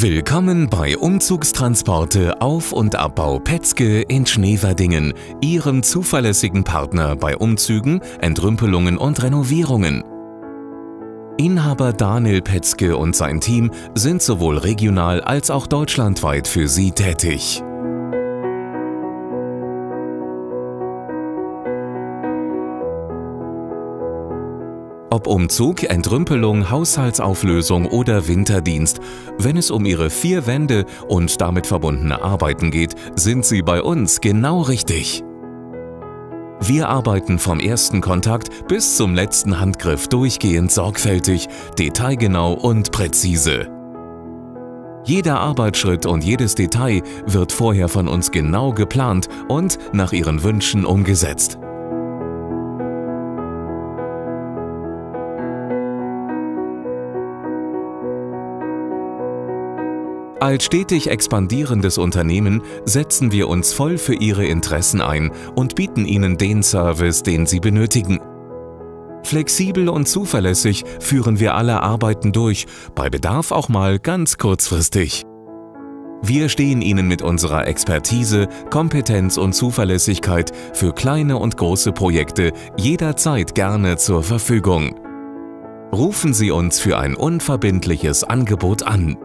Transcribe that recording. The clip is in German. Willkommen bei Umzugstransporte Auf- und Abbau Petzke in Schneverdingen, Ihrem zuverlässigen Partner bei Umzügen, Entrümpelungen und Renovierungen. Inhaber Danil Petzke und sein Team sind sowohl regional als auch deutschlandweit für Sie tätig. Ob Umzug, Entrümpelung, Haushaltsauflösung oder Winterdienst, wenn es um Ihre 4 Wände und damit verbundene Arbeiten geht, sind Sie bei uns genau richtig. Wir arbeiten vom ersten Kontakt bis zum letzten Handgriff durchgehend sorgfältig, detailgenau und präzise. Jeder Arbeitsschritt und jedes Detail wird vorher von uns genau geplant und nach Ihren Wünschen umgesetzt. Als stetig expandierendes Unternehmen setzen wir uns voll für Ihre Interessen ein und bieten Ihnen den Service, den Sie benötigen. Flexibel und zuverlässig führen wir alle Arbeiten durch, bei Bedarf auch mal ganz kurzfristig. Wir stehen Ihnen mit unserer Expertise, Kompetenz und Zuverlässigkeit für kleine und große Projekte jederzeit gerne zur Verfügung. Rufen Sie uns für ein unverbindliches Angebot an.